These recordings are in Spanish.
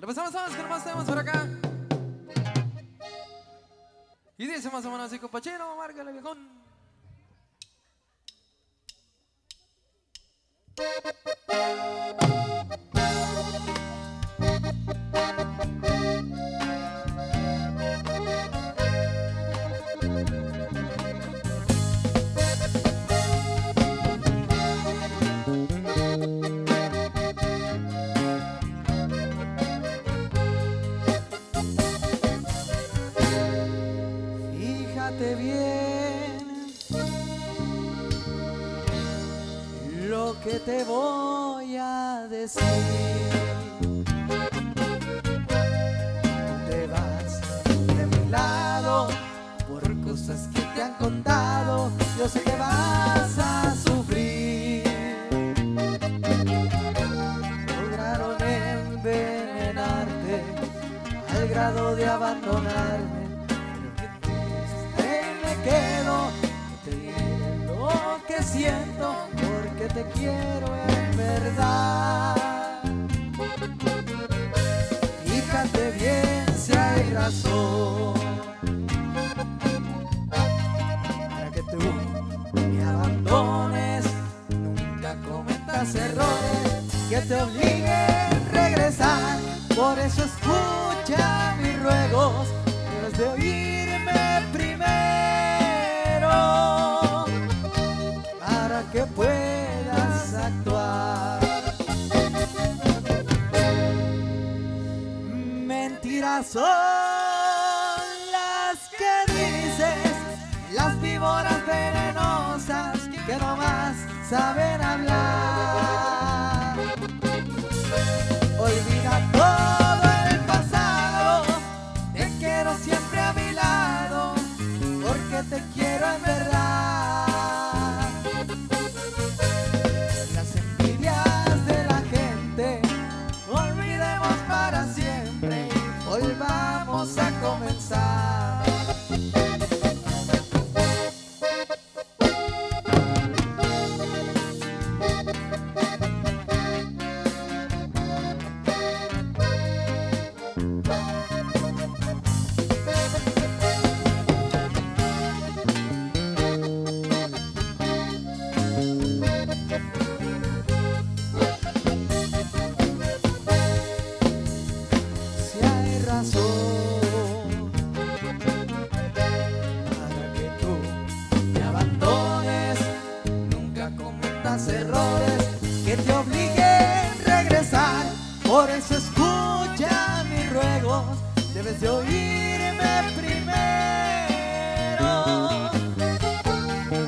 Pero pasamos, vamos, que más tenemos por acá. Y dice más o menos así, compachero, márgale, viejón. Que te voy a decir, te vas de mi lado por cosas que te han contado. Yo sé que vas a sufrir. Lograron envenenarte al grado de abandonarme. Pero que triste me quedo, que te diré lo que siento. Que te quiero en verdad. Fíjate bien si hay razón para que tú me abandones. Nunca cometas errores que te obliguen a regresar. Por eso escucha mis ruegos, debes de oírme primero para que puedas actuar. Mentiras son las que dices, las víboras venenosas que nomás saben hablar. Olvida todo el pasado, te quiero siempre a mi lado, porque te quiero en verdad. Errores que te obliguen a regresar, por eso escucha mis ruegos, debes de oírme primero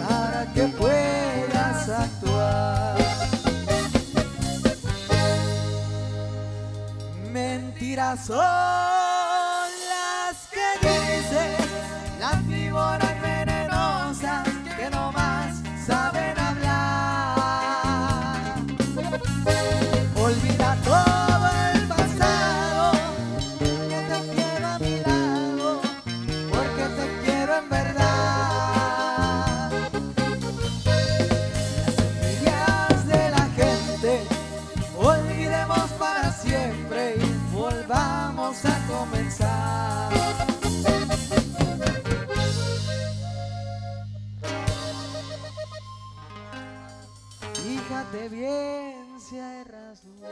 para que puedas actuar. Mentiras son las que dices, las víboras venenosas que nomás saben. Olvida todo el pasado, que te quiero a mi lado, porque te quiero en verdad. Las envidias de la gente, olvidemos para siempre y volvamos a comenzar. Fíjate bien si hay razón.